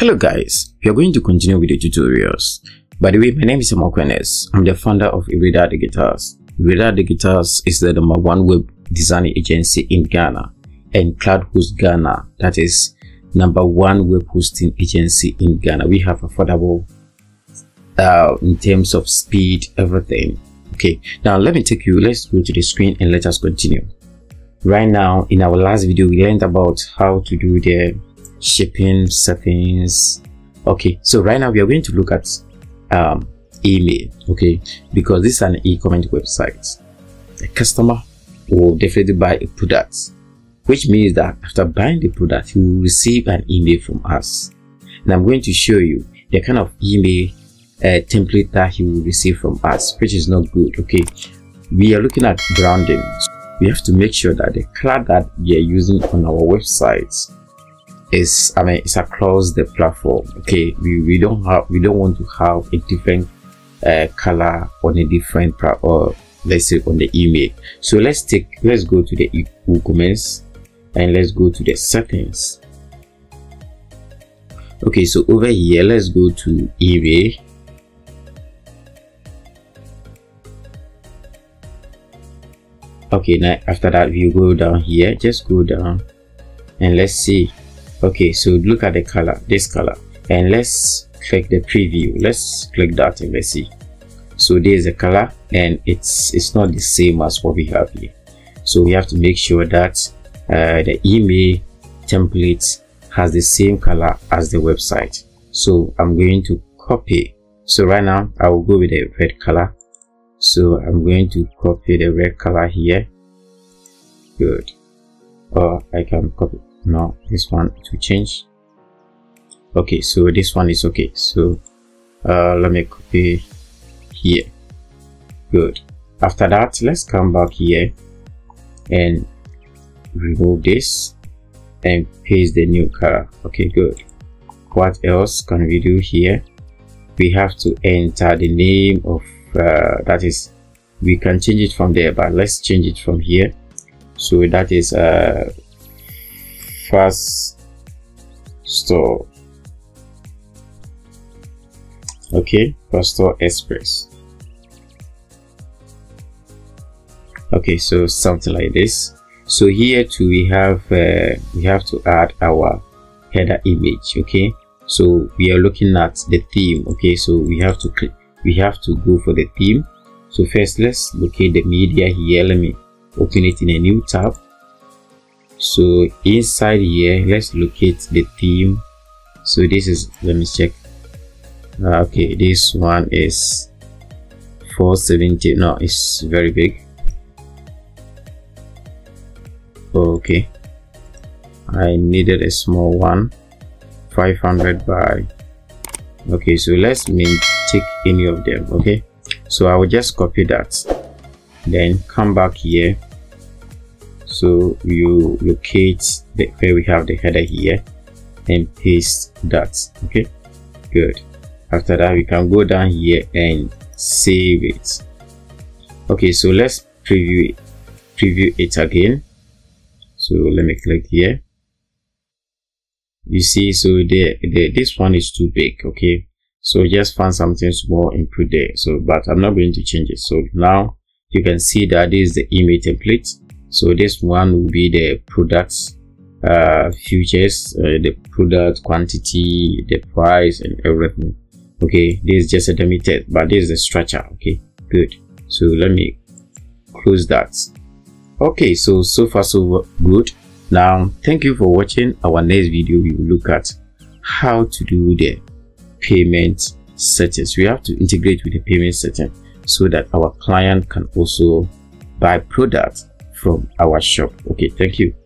Hello guys, we are going to continue with the tutorials. By the way, my name is Samuel Quenness. I'm the founder of Eradar Digitals. Eradar Digitals is the #1 web design agency in Ghana and Cloud Host Ghana, that is #1 web hosting agency in Ghana. We have affordable in terms of speed, everything. Okay, now let's go to the screen and let us continue. Right now, in our last video, we learned about how to do the shipping settings. Okay, so right now we are going to look at email. Okay, because this is an e-commerce website, the customer will definitely buy a product, which means that after buying the product, you will receive an email from us. And I'm going to show you the kind of email template that he will receive from us, which is not good. Okay, we are looking at branding. We have to make sure that the cloud that we are using on our websites is, I mean, it's across the platform. Okay, we don't want to have a different color on a different, or let's say on the email. So let's go to the eCommerce and let's go to the settings. Okay, so over here, let's go to eBay. Okay, now after that, we go down here, just go down and let's see. Okay, so look at the color, this color, and let's click the preview. Let's click that and let's see. So there's a color and it's not the same as what we have here. So we have to make sure that the email template has the same color as the website. So I'm going to copy. So right now I will go with the red color. So I'm going to copy the red color here. Good. Or I can copy. No, this one to change. Okay, so this one is okay. So let me copy here. Good. After that, let's come back here and remove this and paste the new color. Okay, good. What else can we do here? We have to enter the name of that is, we can change it from there, but let's change it from here. So that is fast store. Okay, fast store express. Okay, so something like this. So here too we have to add our header image. Okay, so we are looking at the theme. Okay, so we have to click, we have to go for the theme. So first let's locate the media here. Let me open it in a new tab. So inside here, let's locate the theme. So this is, let me check. Okay, this one is 470. No, it's very big. Okay, I needed a small one, 500 by. Okay, so let's take any of them. Okay, so I will just copy that, then come back here. So you locate where we have the header here and paste that. Okay, good. After that, we can go down here and save it. Okay, so let's preview it again. So let me click here. You see, so this one is too big. Okay, so just find something small and put there. So, but I'm not going to change it. So now you can see that this is the email template. So this one will be the products features, the product quantity, the price and everything. Okay, this is just a dummy test, but this is the structure. Okay, good. So let me close that. Okay, so far so good. Now thank you for watching. Our next video, we will look at how to do the payment settings. We have to integrate with the payment setting so that our client can also buy products from our shop. Okay, thank you.